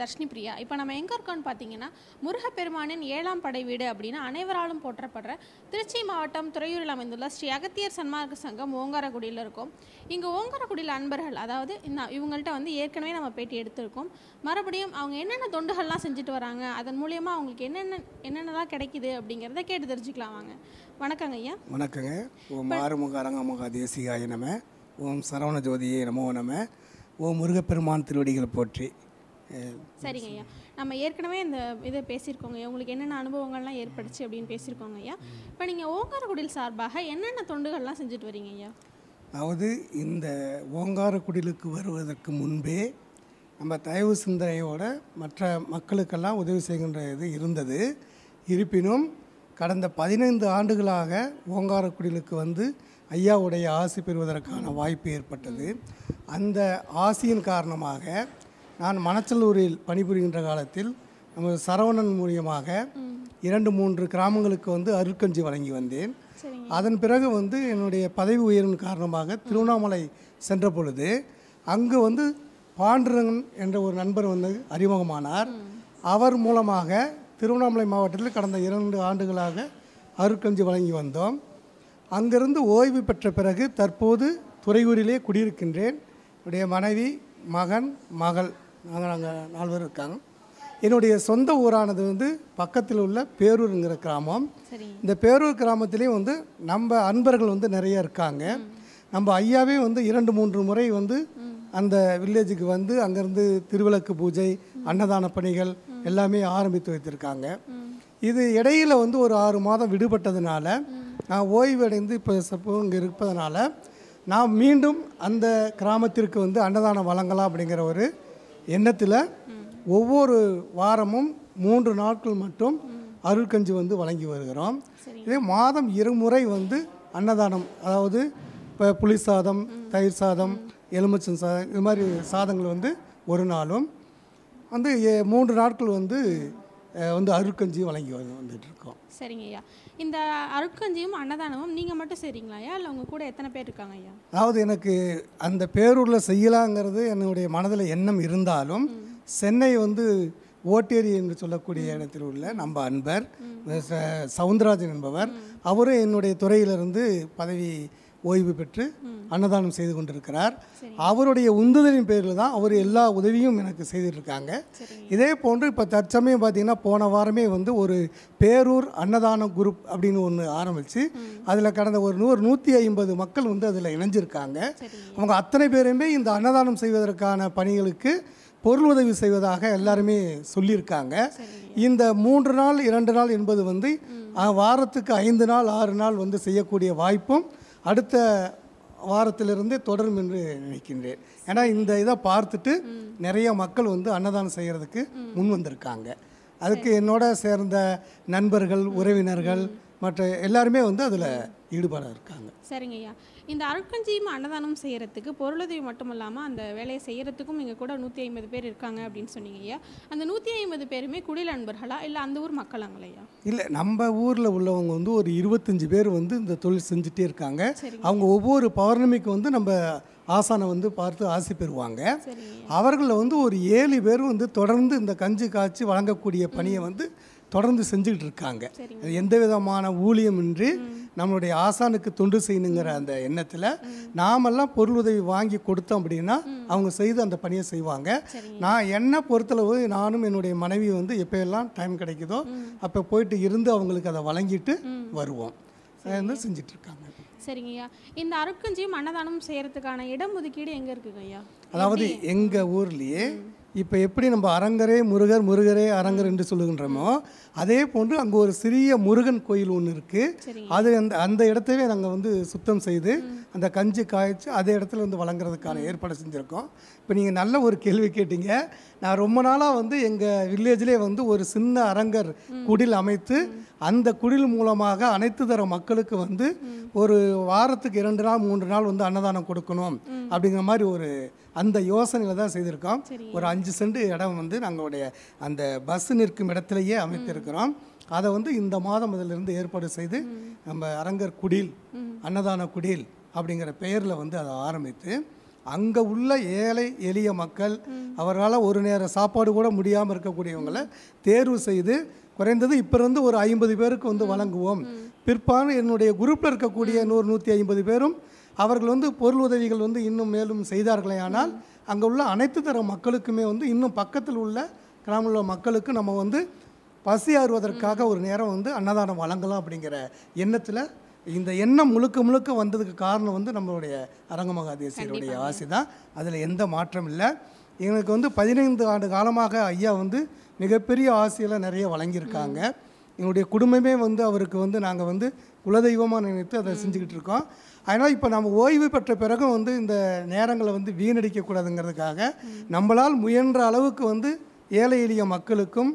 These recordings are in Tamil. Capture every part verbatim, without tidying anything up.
தர்ஷினி பிரியா இப்போ நம்ம எங்கே இருக்கோம்னு பார்த்தீங்கன்னா முருகப்பெருமானின் ஏழாம் படை வீடு அப்படின்னு அனைவராலும் போற்றப்படுற திருச்சி மாவட்டம் துறையூரில் அமைந்துள்ள ஸ்ரீ அகத்தியர் சன்மார்க்க சங்கம் ஓங்காரக்குடியில் இருக்கும். இங்கே ஓங்காரக்குடியில் அன்பர்கள் அதாவது இவங்கள்ட்ட வந்து ஏற்கனவே நம்ம பேட்டி எடுத்திருக்கோம். மறுபடியும் அவங்க என்னென்ன தொண்டுகள்லாம் செஞ்சுட்டு வராங்க, அதன் மூலியமாக அவங்களுக்கு என்னென்ன என்னென்னலாம் கிடைக்குது அப்படிங்கிறத கேட்டு தெரிஞ்சுக்கலாம் வாங்க. வணக்கங்க ஐயா. வணக்கங்க. ஓம் ஆறுமுக அரங்கமுக தேசிகாய நம, ஓம் சரவண ஜோதியே நமோ நம, ஓம் முருகப்பெருமான் திருவடிகள் போற்றி. சரிங்க ஐயா, நம்ம ஏற்கனவே இந்த இதை பேசியிருக்கோங்க ஐயா, உங்களுக்கு என்னென்ன அனுபவங்கள்லாம் ஏற்படுச்சு அப்படின்னு பேசியிருக்கோங்க ஐயா. இப்போ நீங்கள் ஓங்காரக்குடியில் சார்பாக என்னென்ன தொண்டுகள்லாம் செஞ்சுட்டு வரீங்க ஐயா? அதாவது இந்த ஓங்காரக்குடிலுக்கு வருவதற்கு முன்பே நம்ம தயவு சிந்தனையோட மற்ற மக்களுக்கெல்லாம் உதவி செய்கின்ற இது இருந்தது. இருப்பினும் கடந்த பதினைந்து ஆண்டுகளாக ஓங்காரக்குடிலுக்கு வந்து ஐயாவுடைய ஆசி பெறுவதற்கான வாய்ப்பு ஏற்பட்டது. அந்த ஆசியின் காரணமாக நான் மணச்சலூரில் பணிபுரிகின்ற காலத்தில் நமது சரவணன் மூலியமாக இரண்டு மூன்று கிராமங்களுக்கு வந்து அருட்கஞ்சி வழங்கி வந்தேன். அதன் பிறகு வந்து என்னுடைய பதவி உயர்வின் காரணமாக திருவண்ணாமலை சென்ற பொழுது அங்கு வந்து பாண்டுரங்கன் என்ற ஒரு நண்பர் வந்து அறிமுகமானார். அவர் மூலமாக திருவண்ணாமலை மாவட்டத்தில் கடந்த இரண்டு ஆண்டுகளாக அருட்கஞ்சி வழங்கி வந்தோம். அங்கிருந்து ஓய்வு பெற்ற பிறகு தற்போது துறையூரிலே குடியிருக்கின்றேன். என்னுடைய மனைவி, மகன், மகள், நாங்கள் நாங்கள் நால்வர் இருக்காங்க. என்னுடைய சொந்த ஊரானது வந்து பக்கத்தில் உள்ள பேரூருங்கிற கிராமம். இந்த பேரூர் கிராமத்திலேயும் வந்து நம்ம அன்பர்கள் வந்து நிறைய இருக்காங்க. நம்ம ஐயாவே வந்து இரண்டு மூன்று முறை வந்து அந்த வில்லேஜுக்கு வந்து அங்கேருந்து திருவிளக்கு பூஜை, அன்னதான பணிகள் எல்லாமே ஆரம்பித்து வைத்திருக்காங்க. இது இடையில் வந்து ஒரு ஆறு மாதம் விடுபட்டதுனால நான் ஓய்வடைந்து இப்போ சப்போ இங்கே இருப்பதனால நான் மீண்டும் அந்த கிராமத்திற்கு வந்து அன்னதானம் வழங்கலாம் அப்படிங்கிற ஒரு எண்ணத்தில் ஒவ்வொரு வாரமும் மூன்று நாட்கள் மட்டும் அருட்கஞ்சி வந்து வழங்கி வருகிறோம். இதே மாதம் இருமுறை வந்து அன்னதானம், அதாவது இப்போ புளி சாதம், தயிர் சாதம், எலுமிச்சம் சாதம், இது மாதிரி சாதங்கள் வந்து ஒரு நாளும் வந்து மூன்று நாட்கள் வந்து வந்து அருட்கஞ்சியும் வழங்கி வந்து வந்துட்டு இருக்கோம். சரிங்க ஐயா, இந்த அருட்கஞ்சியும் அன்னதானமும் நீங்கள் மட்டும் செய்கிறீங்களா ஐயா, இல்லை உங்கள் கூட எத்தனை பேர் இருக்காங்க ஐயா? அதாவது எனக்கு அந்த பேரூரில் செய்யலாங்கிறது என்னுடைய மனதில் எண்ணம் இருந்தாலும் சென்னை வந்து ஓட்டேரி என்று சொல்லக்கூடிய இடத்தில் உள்ள நம்ம அன்பர் சவுந்தரராஜன் என்பவர், அவரும் என்னுடைய துறையிலிருந்து பதவி ஓய்வு பெற்று அன்னதானம் செய்து கொண்டிருக்கிறார். அவருடைய உந்துதலின் பேரில் தான் அவர் எல்லா உதவியும் எனக்கு செய்திருக்காங்க. இதே போன்று இப்போ தற்சமயம் பார்த்திங்கன்னா போன வாரமே வந்து ஒரு பேரூர் அன்னதான குரூப் அப்படின்னு ஒன்று ஆரம்பித்து அதில் கடந்த ஒரு நூறு நூற்றி ஐம்பது மக்கள் வந்து அதில் இணைஞ்சிருக்காங்க. அவங்க அத்தனை பேருமே இந்த அன்னதானம் செய்வதற்கான பணிகளுக்கு பொருள் உதவி செய்வதாக எல்லாருமே சொல்லியிருக்காங்க. இந்த மூன்று நாள் இரண்டு நாள் என்பது வந்து வாரத்துக்கு ஐந்து நாள் ஆறு நாள் வந்து செய்யக்கூடிய வாய்ப்பும் அடுத்த வாரத்திலிருந்து தொடரும் என்று நினைக்கின்றேன். ஏன்னா இந்த இதை பார்த்துட்டு நிறைய மக்கள் வந்து அன்னதானம் செய்கிறதுக்கு முன் வந்திருக்காங்க. அதுக்கு என்னோட சேர்ந்த நண்பர்கள், உறவினர்கள் மற்ற எல்லாருமே வந்து அதில் ஈடுபாடாக இருக்காங்க. சரிங்க ஐயா, இந்த அருட்கஞ்சியும் அன்னதானம் செய்கிறதுக்கு பொருளுதவி மட்டும் இல்லாமல் அந்த வேலையை செய்கிறதுக்கும் இங்கே கூட நூற்றி ஐம்பது பேர் இருக்காங்க அப்படின்னு சொன்னீங்க ஐயா. அந்த நூற்றி ஐம்பது பேருமே குடில் அன்பர்களா இல்லை அந்த ஊர் மக்களாங்களையா? இல்லை, நம்ம ஊரில் உள்ளவங்க வந்து ஒரு இருபத்தஞ்சி பேர் வந்து இந்த தொழில் செஞ்சுட்டே இருக்காங்க. அவங்க ஒவ்வொரு பௌர்ணமிக்கு வந்து நம்ம ஆசானை வந்து பார்த்து ஆசி பெறுவாங்க. அவர்களில் வந்து ஒரு ஏழு பேர் வந்து தொடர்ந்து இந்த கஞ்சி காய்ச்சி வழங்கக்கூடிய பணியை வந்து தொடர்ந்து செஞ்சுக்கிட்டு இருக்காங்க. எந்த விதமான ஊழியமின்றி நம்மளுடைய ஆசானுக்கு தொண்டு செய்யணுங்கிற அந்த எண்ணத்தில் நாமெல்லாம் பொருள் உதவி வாங்கி கொடுத்தோம் அப்படின்னா அவங்க செய்து அந்த பணியை செய்வாங்க. நான் என்ன பொறுத்தளவு நானும் என்னுடைய மனைவி வந்து எப்போயெல்லாம் டைம் கிடைக்குதோ அப்போ போயிட்டு இருந்து அவங்களுக்கு அதை வழங்கிட்டு வருவோம். வந்து செஞ்சுட்டு இருக்காங்க. சரிங்கய்யா, இந்த அருட்கஞ்சியும் அன்னதானம் செய்யறதுக்கான இடம் ஒதுக்கீடு எங்கே இருக்குங்க ஐயா? அதாவது எங்கள் ஊர்லேயே இப்போ எப்படி நம்ம அரங்கரே முருகர் முருகரே அரங்கர் என்று சொல்லுகின்றோமோ அதே போன்று அங்கே ஒரு சிறிய முருகன் கோயில் ஒன்று இருக்குது. அது அந்த அந்த இடத்தவே நாங்கள் வந்து சுத்தம் செய்து அந்த கஞ்சி காய்ச்சி அதே இடத்துல வந்து வழங்குறதுக்கான ஏற்பாடு செஞ்சுருக்கோம். இப்போ நீங்கள் நல்ல ஒரு கேள்வி கேட்டீங்க. நான் ரொம்ப நாளாக வந்து எங்கள் வில்லேஜ்லேயே வந்து ஒரு சின்ன அரங்கர் குடில் அமைத்து அந்த குடில் மூலமாக அனைத்து தர மக்களுக்கு வந்து ஒரு வாரத்துக்கு இரண்டு நாள் மூன்று நாள் வந்து அன்னதானம் கொடுக்கணும் அப்படிங்கிற மாதிரி ஒரு அந்த யோசனையில் தான் செய்திருக்கோம். ஒரு அஞ்சு சென்ட் இடம் வந்து நாங்களுடைய அந்த பஸ் நிற்கும் இடத்துலையே அமைத்திருக்கிறோம். அதை வந்து இந்த மாதம் அதிலிருந்து ஏற்பாடு செய்து நம்ம அரங்கர் குடில் அன்னதான குடில் அப்படிங்கிற பெயரில் வந்து அதை ஆரம்பித்து அங்கே உள்ள ஏழை எளிய மக்கள் அவரால் ஒரு நேர சாப்பாடு கூட முடியாமல் இருக்கக்கூடியவங்களை தேர்வு செய்து குறைந்தது இப்போ இருந்து ஒரு ஐம்பது பேருக்கு வந்து வழங்குவோம். பிற்பாடு என்னுடைய குரூப்பில் இருக்கக்கூடிய நூறு நூற்றி ஐம்பது பேரும் அவர்கள் வந்து பொருள் உதவிகள் வந்து இன்னும் மேலும் செய்தார்களே ஆனால் அங்கே உள்ள அனைத்து தர மக்களுக்குமே வந்து இன்னும் பக்கத்தில் உள்ள கிராமத்தில் உள்ள மக்களுக்கு நம்ம வந்து பசி ஆறுவதற்காக ஒரு நேரம் வந்து அன்னதானம் வழங்கலாம் அப்படிங்கிற எண்ணத்தில் இந்த எண்ணம் முழுக்க முழுக்க வந்ததுக்கு காரணம் வந்து நம்மளுடைய அரங்கமகாதேசியருடைய ஆசை தான். அதில் எந்த மாற்றம் இல்லை. எங்களுக்கு வந்து பதினைந்து ஆண்டு காலமாக ஐயா வந்து மிகப்பெரிய ஆசையில் நிறைய வழங்கியிருக்காங்க. எங்களுடைய குடும்பமே வந்து அவருக்கு வந்து நாங்கள் வந்து குலதெய்வமாக நினைத்து அதை செஞ்சுக்கிட்டு இருக்கோம். அதனால் இப்போ நம்ம ஓய்வு பெற்ற பிறகும் வந்து இந்த நேரங்களை வந்து வீணடிக்கக்கூடாதுங்கிறதுக்காக நம்மளால் முயன்ற அளவுக்கு வந்து ஏழை எளிய மக்களுக்கும்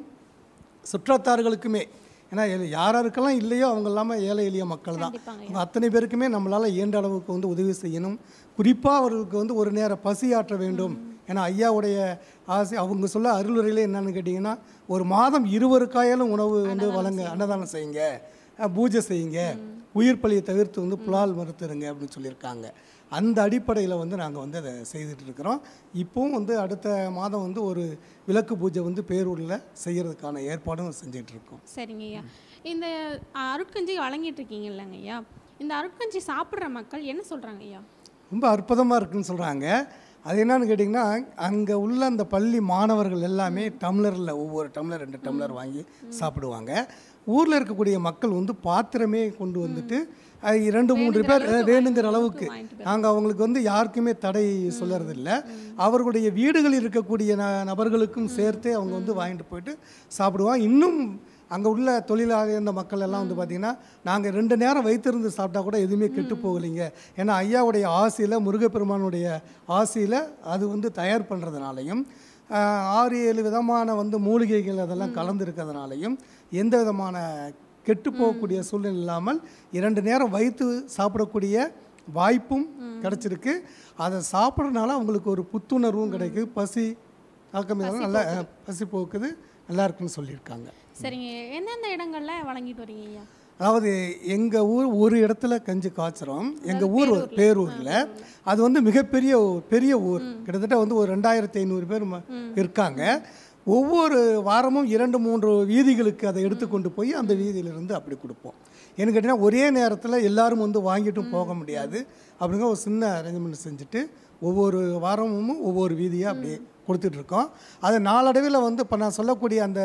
சுற்றத்தார்களுக்குமே, ஏன்னா யார் யாருக்கெல்லாம் இல்லையோ அவங்க எல்லாமே ஏழை எளிய மக்கள் தான், அவங்க அத்தனை பேருக்குமே நம்மளால் இயன்ற அளவுக்கு வந்து உதவி செய்யணும். குறிப்பாக அவர்களுக்கு வந்து ஒரு நேர பசியாற்ற வேண்டும். ஏன்னா ஐயாவுடைய ஆசை அவங்க சொல்ல அருளுரையில் என்னென்னு கேட்டிங்கன்னா, ஒரு மாதம் இருவருக்காயாலும் உணவு வந்து வழங்க அன்னதானம் செய்யுங்க, பூஜை செய்யுங்க, உயிர் பலியை தவிர்த்து வந்து புலால் மறுத்துருங்க அப்படின்னு சொல்லியிருக்காங்க. அந்த அடிப்படையில் வந்து நாங்கள் வந்து அதை செய்துட்டு இருக்கிறோம். இப்போவும் வந்து அடுத்த மாதம் வந்து ஒரு விளக்கு பூஜை வந்து பேரூரில் செய்கிறதுக்கான ஏற்பாடும் செஞ்சுட்டு இருக்கோம். சரிங்க ஐயா, இந்த அருட்கஞ்சி வழங்கிட்டு இருக்கீங்க இல்லைங்க ஐயா, இந்த அருட்கஞ்சி சாப்பிட்ற மக்கள் என்ன சொல்கிறாங்க ஐயா? ரொம்ப அற்புதமாக இருக்குதுன்னு சொல்கிறாங்க. அது என்னன்னு கேட்டிங்கன்னா, அங்கே உள்ள அந்த பள்ளி மாணவர்கள் எல்லாமே டம்ளரில் ஒவ்வொரு டம்ளர் ரெண்டு டம்ளர் வாங்கி சாப்பிடுவாங்க. ஊரில் இருக்கக்கூடிய மக்கள் வந்து பாத்திரமே கொண்டு வந்துட்டு ரெண்டு மூன்று பேர் வேணுங்கிற அளவுக்கு நாங்கள் அவங்களுக்கு வந்து யாருக்குமே தடை சொல்லறதில்ல. அவர்களுடைய வீடுகளில் இருக்கக்கூடிய ந நபர்களுக்கும் சேர்த்து அவங்க வந்து வாங்கிட்டு போயிட்டு சாப்பிடுவாங்க. இன்னும் அங்கே உள்ள தொழிலாக இருந்த மக்கள் எல்லாம் வந்து பார்த்திங்கன்னா, நாங்கள் ரெண்டு நேரம் வைத்திருந்து சாப்பிட்டா கூட எதுவுமே கெட்டு போகலைங்க. ஏன்னா ஐயாவுடைய ஆசையில் முருகப்பெருமானுடைய ஆசையில் அது வந்து தயார் பண்ணுறதுனாலையும் ஆறு ஏழு விதமான வந்து மூலிகைகள் அதெல்லாம் கலந்துருக்கிறதுனாலையும் எந்த விதமான கெட்டு போகக்கூடிய சூழ்நிலை இல்லாமல் இரண்டு நேரம் வைத்து சாப்பிடக்கூடிய வாய்ப்பும் கிடச்சிருக்கு. அதை சாப்பிட்றதுனால அவங்களுக்கு ஒரு புத்துணர்வும் கிடைக்குது, பசி ஆக்கமில்லாமல் நல்லா பசி போக்குது, நல்லா இருக்குன்னு சொல்லியிருக்காங்க. சரிங்க, எந்தெந்த இடங்கள்ல வழங்கிட்டு வரீங்க ஐயா? அதாவது எங்கள் ஊர் ஒரு இடத்துல கஞ்சி காய்ச்சிரும். எங்கள் ஊர் பேரூரில் அது வந்து மிகப்பெரிய பெரிய ஊர். கிட்டத்தட்ட வந்து ஒரு ரெண்டாயிரத்தி ஐநூறு பேர் இருக்காங்க. ஒவ்வொரு வாரமும் இரண்டு மூன்று வீதிகளுக்கு அதை எடுத்து கொண்டு போய் அந்த வீதியிலிருந்து அப்படி கொடுப்போம். ஏன்னு கேட்டிங்கன்னா, ஒரே நேரத்தில் எல்லோரும் வந்து வாங்கிட்டும் போக முடியாது. அப்படிங்கிற ஒரு சின்ன அரேஞ்ச்மெண்ட் செஞ்சுட்டு ஒவ்வொரு வாரமும் ஒவ்வொரு வீதியாக அப்படியே கொடுத்துட்ருக்கோம். அது நாளடைவில் வந்து இப்போ நான் சொல்லக்கூடிய அந்த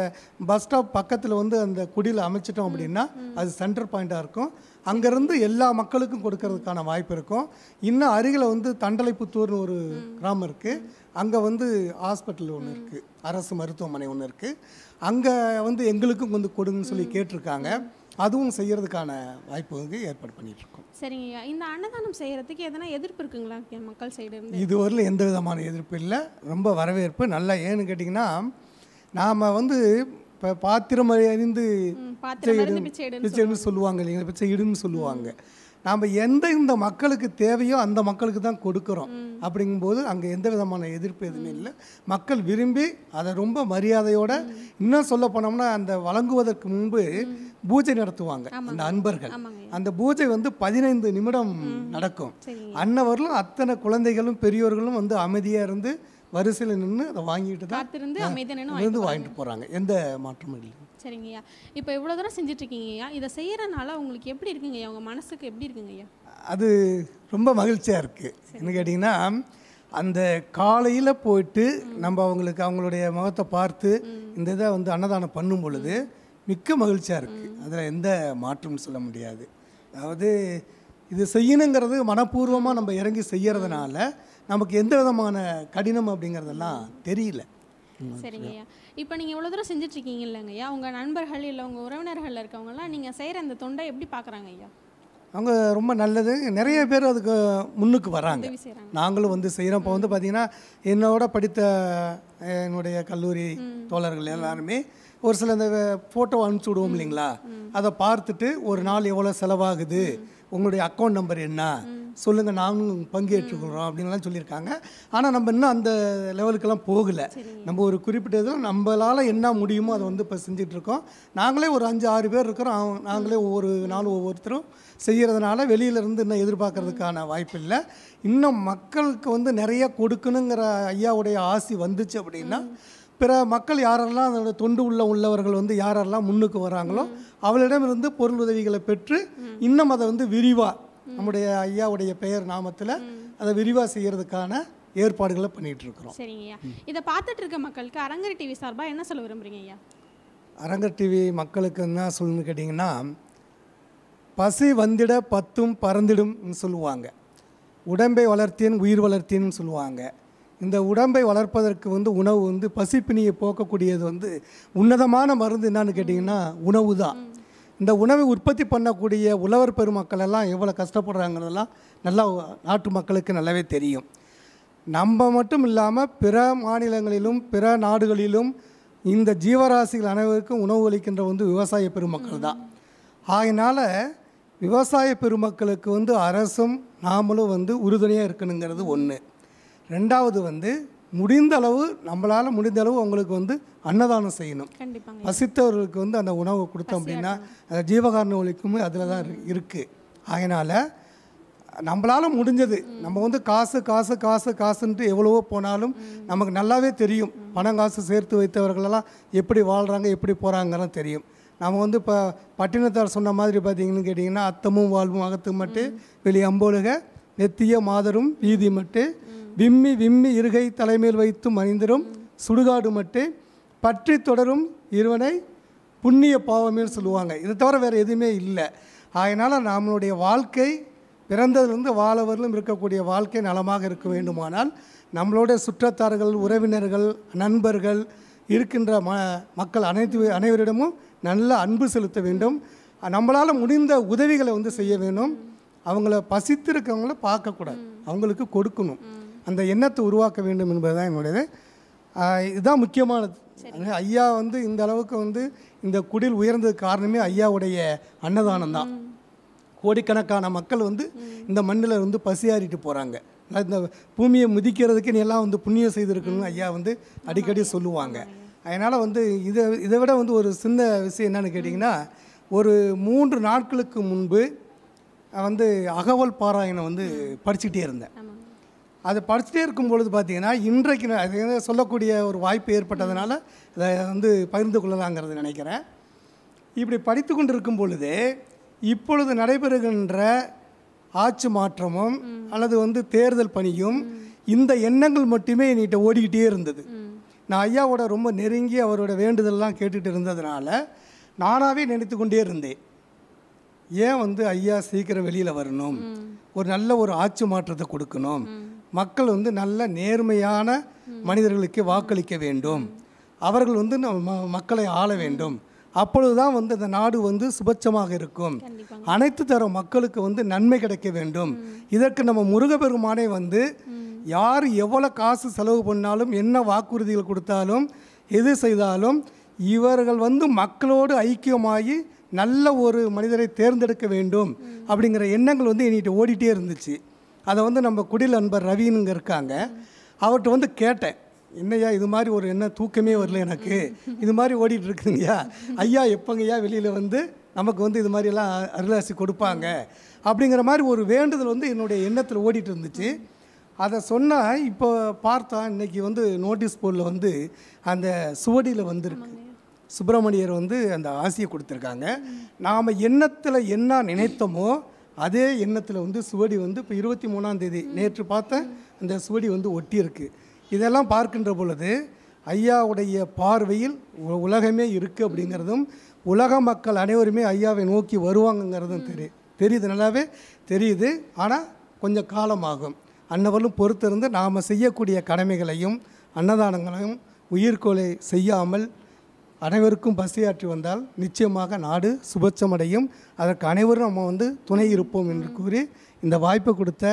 பஸ் ஸ்டாப் பக்கத்தில் வந்து அந்த குடியில் அமைச்சிட்டோம் அப்படின்னா அது சென்டர் பாயிண்ட்டாக இருக்கும். அங்கேருந்து எல்லா மக்களுக்கும் கொடுக்கறதுக்கான வாய்ப்பு இருக்கும். இன்னும் அருகில் வந்து தண்டலைப்புத்தூர்னு ஒரு கிராமம் இருக்குது. அங்கே வந்து ஹாஸ்பிட்டல் ஒன்று இருக்குது, அரசு மருத்துவமனை ஒன்று இருக்குது. அங்கே வந்து எங்களுக்கும் வந்து கொடுங்கன்னு சொல்லி கேட்டிருக்காங்க. அதுவும் செய்கிறதுக்கான வாய்ப்பு வந்து ஏற்பாடு பண்ணிட்டு இருக்கோம். சரிங்கய்யா, இந்த அன்னதானம் செய்கிறதுக்கு எதனா எதிர்ப்பு இருக்குங்களா மக்கள் சைடு இருந்து? இதுவரையில் எந்த விதமான எதிர்ப்பு இல்லை, ரொம்ப வரவேற்பு நல்லா. ஏன்னு கேட்டிங்கன்னா, நாம் வந்து இப்போ பாத்திரம் அறிந்து பிச்சைன்னு சொல்லுவாங்க இல்லைங்களா, பிச்சை இடுன்னு சொல்லுவாங்க. நாம் எந்த இந்த மக்களுக்கு தேவையோ அந்த மக்களுக்கு தான் கொடுக்குறோம். அப்படிங்கும்போது அங்கே எந்த விதமான எதிர்ப்பு எதுவுமே இல்லை. மக்கள் விரும்பி அதை ரொம்ப மரியாதையோடு, இன்னும் சொல்ல போனோம்னா அந்த வழங்குவதற்கு முன்பு பூஜை நடத்துவாங்க அந்த அன்பர்கள். அந்த பூஜை வந்து பதினைந்து நிமிடம் நடக்கும். அன்னவர்களும் அத்தனை குழந்தைகளும் பெரியோர்களும் வந்து அமைதியாக இருந்து வரிசையில் நின்று அதை வாங்கிட்டு தான் இருந்து வாங்கிட்டு போகிறாங்க. எந்த மாற்றமும் இல்லை. சரிங்கய்யா, இப்போ இவ்வளோ தூரம் செஞ்சிட்ருக்கீங்கய்யா, இதை செய்கிறனால உங்களுக்கு எப்படி இருக்குங்கய்யா, உங்கள் மனசுக்கு எப்படி இருக்குங்கய்யா? அது ரொம்ப மகிழ்ச்சியாக இருக்குது. என்ன கேட்டிங்கன்னா, அந்த காலையில் போயிட்டு நம்ம அவங்களுக்கு அவங்களுடைய முகத்தை பார்த்து இந்த இதை வந்து அன்னதானம் பண்ணும் பொழுது மிக்க மகிழ்ச்சியாக இருக்குது. அதில் எந்த மாற்றம்னு சொல்ல முடியாது. அதாவது இது செய்யணுங்கிறது மனப்பூர்வமாக நம்ம இறங்கி செய்கிறதுனால நமக்கு எந்த விதமான கடினம் அப்படிங்கிறதெல்லாம் தெரியல. சரிங்கய்யா, இப்போ நீங்கள் இவ்வளோ தூரம் செஞ்சிட்ருக்கீங்க இல்லைங்கய்யா, உங்கள் நண்பர்கள் இல்லை உங்கள் உறவினர்கள் இருக்கவங்கலாம் நீங்கள் செய்கிற அந்த தொண்டை எப்படி பார்க்குறாங்க ஐயா? அவங்க ரொம்ப நல்லது. நிறைய பேர் அதுக்கு முன்னுக்கு வராங்க. நாங்களும் வந்து செய்கிறோம். இப்போ வந்து பார்த்திங்கன்னா, என்னோட படித்த என்னுடைய கல்லூரி தோழர்கள் எல்லாருமே ஒரு சில இந்த ஃபோட்டோ அனுப்பிச்சி விடுவோம் இல்லைங்களா, அதை பார்த்துட்டு ஒரு நாள் எவ்வளோ செலவாகுது, உங்களுடைய அக்கௌண்ட் நம்பர் என்ன சொல்லுங்கள் நாங்களும் பங்கேற்றுக்கிறோம் அப்படின்லாம் சொல்லியிருக்காங்க. ஆனால் நம்ம இன்னும் அந்த லெவலுக்கெல்லாம் போகலை. நம்ம ஒரு குறிப்பிட்டது நம்மளால் என்ன முடியுமோ அதை வந்து இப்போ செஞ்சிட்ருக்கோம். நாங்களே ஒரு அஞ்சு ஆறு பேர் இருக்கிறோம். நாங்களே ஒவ்வொரு நாளும் ஒவ்வொருத்தரும் செய்கிறதுனால வெளியிலேருந்து இன்னும் எதிர்பார்க்கறதுக்கான வாய்ப்பு இல்லை. இன்னும் மக்களுக்கு வந்து நிறைய கொடுக்கணுங்கிற ஐயாவுடைய ஆசி வந்துச்சு அப்படின்னா பிற மக்கள் யாரெல்லாம் அதோட தொண்டு உள்ள உள்ளவர்கள் வந்து யாரெல்லாம் முன்னுக்கு வராங்களோ அவளிடமிருந்து பொருள் உதவிகளை பெற்று இன்னும் அதை வந்து விரிவாக நம்முடைய ஐயாவுடைய பெயர் நாமத்தில் அதை விரிவாக செய்கிறதுக்கான ஏற்பாடுகளை பண்ணிகிட்டு இருக்கிறோம். சரிங்கய்யா, இதை பார்த்துட்டு இருக்க மக்களுக்கு அரங்கர் டிவி சார்பாக என்ன சொல்ல விரும்புகிறீங்க ஐயா? அரங்கர் டிவி மக்களுக்கு என்ன சொல்லணும்னு கேட்டிங்கன்னா, பசி வந்திட பத்தும் பறந்துடும்னு சொல்லுவாங்க, உடம்பை வளர்த்தேன் உயிர் வளர்த்தேன்னு சொல்லுவாங்க. இந்த உடம்பை வளர்ப்பதற்கு வந்து உணவு வந்து பசிப்பிணியை போக்கக்கூடியது வந்து உன்னதமான மருந்து என்னன்னு கேட்டிங்கன்னா உணவு தான். இந்த உணவை உற்பத்தி பண்ணக்கூடிய உழவர் பெருமக்கள் எல்லாம் எவ்வளோ கஷ்டப்படுறாங்கிறதெல்லாம் நல்லா நாட்டு மக்களுக்கு நல்லாவே தெரியும். நம்ம மட்டும் இல்லாமல் பிற மாநிலங்களிலும் பிற நாடுகளிலும் இந்த ஜீவராசிகள் அனைவருக்கும் உணவு அளிக்கின்ற வந்து விவசாய பெருமக்கள் தான். ஆகினால விவசாய பெருமக்களுக்கு வந்து அரசும் நாமளும் வந்து உறுதுணையாக இருக்கணுங்கிறது ஒன்று. ரெண்டாவது வந்து முடிந்தளவு நம்மளால் முடிந்தளவு அவங்களுக்கு வந்து அன்னதானம் செய்யணும். பசித்தவர்களுக்கு வந்து அந்த உணவை கொடுத்தோம் அப்படின்னா அந்த ஜீவகாரண ஒழிக்குமே அதில் தான் இருக்குது. அதனால் நம்மளால் முடிஞ்சது நம்ம வந்து காசு காசு காசு காசுன்ட்டு எவ்வளவோ போனாலும் நமக்கு நல்லாவே தெரியும் பணம் காசு சேர்த்து வைத்தவர்களெல்லாம் எப்படி வாழ்கிறாங்க எப்படி போகிறாங்கலாம் தெரியும். நம்ம வந்து இப்போ பட்டினத்தார் சொன்ன மாதிரி பார்த்திங்கன்னு கேட்டிங்கன்னா, அத்தமும் வாழ்வும் அகத்து மட்டு வெளி அம்போலுக நெத்திய மாதரும் வீதி மட்டு விம்மி விம்மி இருகை தலைமையில் வைத்து மனிதரும் சுடுகாடு மட்டு பற்றி தொடரும் இருவனை புண்ணிய பாவமேன்னு சொல்லுவாங்க. இதை தவிர வேறு எதுவுமே இல்லை. அதனால் நம்மளுடைய வாழ்க்கை பிறந்ததுலேருந்து வாழவர்களும் இருக்கக்கூடிய வாழ்க்கை நலமாக இருக்க வேண்டுமானால் நம்மளோட சுற்றத்தார்கள் உறவினர்கள் நண்பர்கள் இருக்கின்ற ம மக்கள் அனைத்து அனைவரிடமும் நல்ல அன்பு செலுத்த வேண்டும். நம்மளால் முடிந்த உதவிகளை வந்து செய்ய வேணும். அவங்கள பசித்திருக்கவங்கள பார்க்கக்கூடாது, அவங்களுக்கு கொடுக்கணும், அந்த எண்ணத்தை உருவாக்க வேண்டும் என்பது தான் என்னுடையது. இதுதான் முக்கியமானது. ஐயா வந்து இந்த அளவுக்கு வந்து இந்த குடில் உயர்ந்ததுக்கு காரணமே ஐயாவுடைய அன்னதானம் தான். கோடிக்கணக்கான மக்கள் வந்து இந்த மண்ணில் வந்து பசியாறிட்டு போகிறாங்க. இந்த பூமியை மிதிக்கிறதுக்கு நீ எல்லாம் வந்து புண்ணியம் செய்திருக்கணும்னு ஐயா வந்து அடிக்கடி சொல்லுவாங்க. அதனால் வந்து இதை இதை விட வந்து ஒரு சின்ன விஷயம் என்னென்னு கேட்டிங்கன்னா, ஒரு மூன்று நாட்களுக்கு முன்பு வந்து அகவல் பாராயணம் வந்து படிச்சுக்கிட்டே இருந்தேன். அதை படிச்சுட்டே இருக்கும்பொழுது பார்த்திங்கன்னா இன்றைக்கு அது சொல்லக்கூடிய ஒரு வாய்ப்பு ஏற்பட்டதுனால அதை வந்து பகிர்ந்து கொள்ளலாங்கிறது நினைக்கிறேன். இப்படி படித்து கொண்டு இருக்கும் பொழுது இப்பொழுது நடைபெறுகின்ற ஆட்சி மாற்றமும் அல்லது வந்து தேர்தல் பணியும் இந்த எண்ணங்கள் மட்டுமே என்கிட்ட ஓடிக்கிட்டே இருந்தது. நான் ஐயாவோட ரொம்ப நெருங்கி அவரோட வேண்டுதல்லாம் கேட்டுகிட்டு இருந்ததுனால நானாகவே நினைத்து கொண்டே இருந்தேன், ஏன் வந்து ஐயா சீக்கிரம் வெளியில் வரணும், ஒரு நல்ல ஒரு ஆட்சி மாற்றத்தை கொடுக்கணும், மக்கள் வந்து நல்ல நேர்மையான மனிதர்களுக்கு வாக்களிக்க வேண்டும், அவர்கள் வந்து மக்களை ஆள வேண்டும், அப்பொழுதுதான் வந்து இந்த நாடு வந்து சுபட்சமாக இருக்கும், அனைத்து தர மக்களுக்கு வந்து நன்மை கிடைக்க வேண்டும். இதற்கு நம்ம முருகப்பெருமானே வந்து யார் எவ்வளோ காசு செலவு பண்ணாலும் என்ன வாக்குறுதிகள் கொடுத்தாலும் எது செய்தாலும் இவர்கள் வந்து மக்களோடு ஐக்கியமாகி நல்ல ஒரு மனிதரை தேர்ந்தெடுக்க வேண்டும் அப்படிங்கிற எண்ணங்கள் வந்து என்கிட்ட ஓடிட்டே இருந்துச்சு. அதை வந்து நம்ம குடில் அன்பர் ரவினுங்க இருக்காங்க, அவர்கிட்ட வந்து கேட்டேன், என்னையா இது மாதிரி ஒரு எண்ணம் தூக்கமே வரல எனக்கு, இது மாதிரி ஓடிட்டுருக்குங்கய்யா, ஐயா எப்போங்கய்யா வெளியில் வந்து நமக்கு வந்து இது மாதிரிலாம் அருளாசி கொடுப்பாங்க அப்படிங்கிற மாதிரி ஒரு வேண்டுதல் வந்து என்னுடைய எண்ணத்தில் ஓடிட்டு இருந்துச்சு. அதை சொன்னால் இப்போ பார்த்தா இன்றைக்கி வந்து நோட்டீஸ் போர்டில் வந்து அந்த சுவடியில் வந்திருக்கு, சுப்பிரமணியர் வந்து அந்த ஆசியை கொடுத்துருக்காங்க. நாம் எண்ணத்தில் என்ன நினைத்தோமோ அதே எண்ணத்தில் வந்து சுவடி வந்து இப்போ இருபத்தி மூணாம் தேதி நேற்று பார்த்த அந்த சுவடி வந்து ஒட்டியிருக்கு. இதெல்லாம் பார்க்கின்ற பொழுது ஐயாவுடைய பார்வையில் உலகமே இருக்குது அப்படிங்கிறதும் உலக மக்கள் அனைவருமே ஐயாவை நோக்கி வருவாங்கங்கிறதும் தெரிய தெரியுது நல்லாவே தெரியுது. ஆனால் கொஞ்சம் காலமாகும். அன்னவர்களும் பொறுத்திருந்து நாம் செய்யக்கூடிய கடமைகளையும் அன்னதானங்களையும் உயிர்கொலை செய்யாமல் அனைவருக்கும் பசியாற்றி வந்தால் நிச்சயமாக நாடு சுபட்சமடையும். அதற்கு அனைவரும் நம்ம வந்து துணை இருப்போம் என்று கூறி இந்த வாய்ப்பு கொடுத்த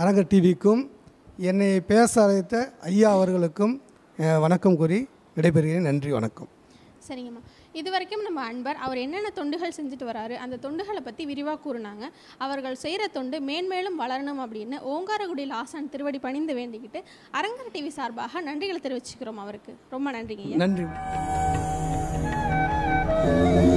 அரங்கர் டிவிக்கும் என்னை பேச அழைத்த ஐயா அவர்களுக்கும் வணக்கம் கூறி விடைபெறுகிறேன். நன்றி, வணக்கம். சரிங்கம்மா, இதுவரைக்கும் நம்ம அன்பர் அவர் என்னென்ன தொண்டுகள் செஞ்சுட்டு வராரு அந்த தொண்டுகளை பற்றி விரிவாக கூறுனாங்க. அவர்கள் செய்கிற தொண்டு மேன்மேலும் வளரணும் அப்படின்னு ஓங்காரகுடியில் ஆசான் திருவடி பணிந்து வேண்டிக்கிட்டு அரங்கர் டிவி சார்பாக நன்றிகளை தெரிவிச்சுக்கிறோம். அவருக்கு ரொம்ப நன்றிங்க. நன்றி.